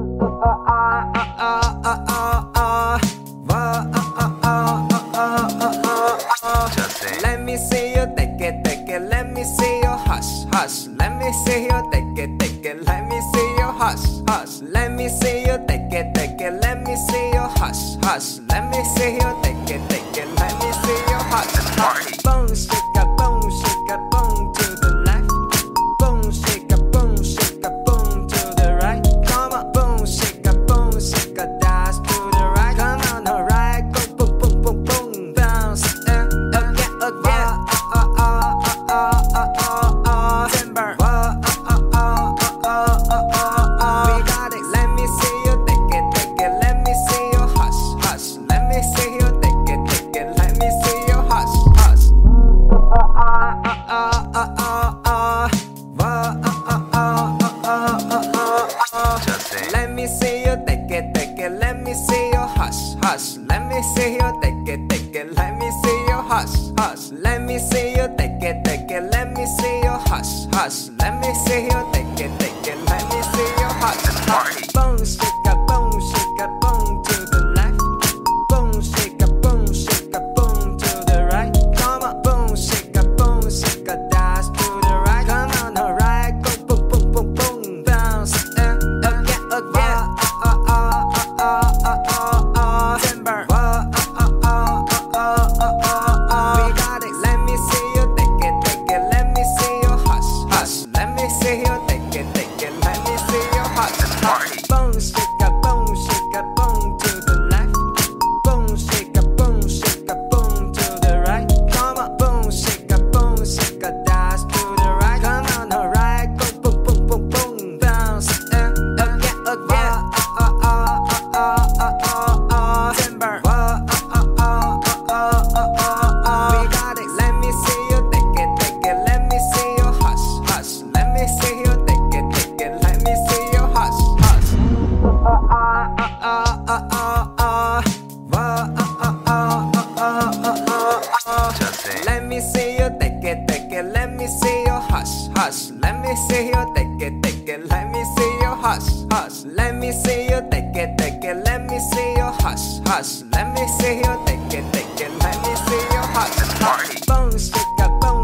Let me see you take it, let me see you hush, hush. Let me see you take it, let me see you hush, hush. Let me see you take it, let me see you hush, hush. Let me see you take it, let me see you hush, hush. Boom, shake a boom, shake a boom to the left. Boom, shake a boom, shake a boom to the right. Come on, boom, shake a dash to the right. Come on, alright, go boom, boom, boom, boom, bounce. Let me see you take it, let me see you hush, hush. Let me see you take it, let me see you hush, hush. Let me see you take it, let me see you hush, hush. Let me see you take it, let me see you hush, hush. Boom, shake a boom to the left. Boom, shake a boom to the right. Come on, boom, shake a dash to the right. Come on, alright, go boom, boom, boom, boom, bounce. Let me see you take it, let me see you hush, hush. Let me see you take it, let me see you hush, hush. Let me see you take it, let me see you hush, hush. Let me see you take it, let me see you hush, hush. Boom, shake a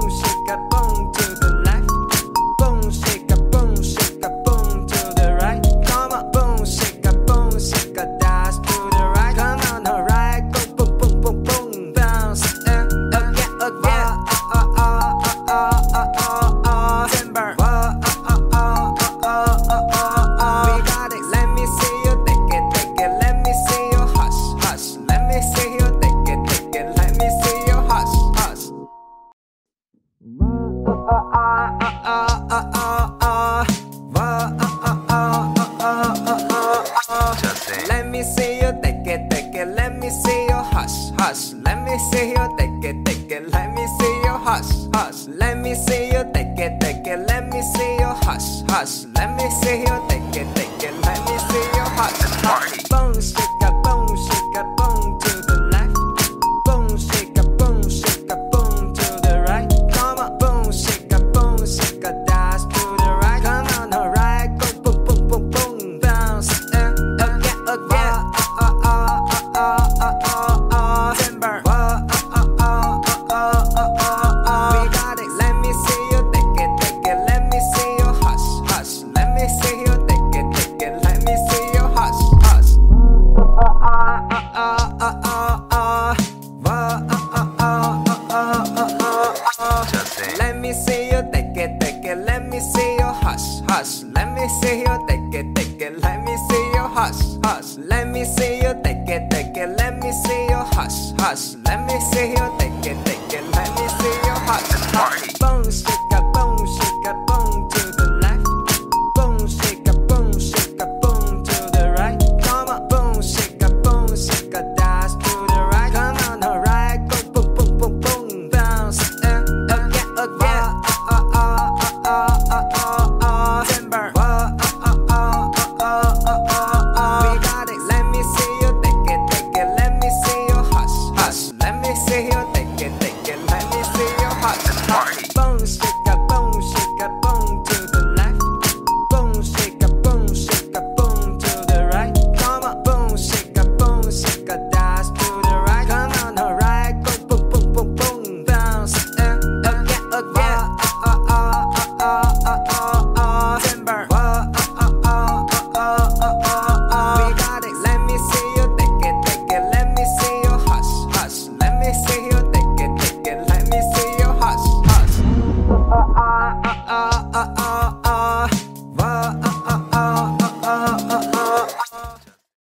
boom to the left. Boom, shake a boom to the right. Come on, boom, shake a dash to the right. Come on, alright, go boom, boom, boom, boom, bounce. Let me see you take it, let me see you hush, hush. Let me see you take it, let me see you hush, hush. Let me see you take it, let me see you hush, hush. Let me see you take it, let me see you hush, hush. Boom, shake a boom to the left. Boom, shake a boom to the right. Come on, boom, shake a dash to the right. Come on, alright, go boom, boom, boom, boom, bounce. Let me see you take it, let me see you hush, hush. Let me see you take it, let me see you hush, hush. Let me see you take it, let me see you hush, hush. Let me see you take it, let me see you hush, hush.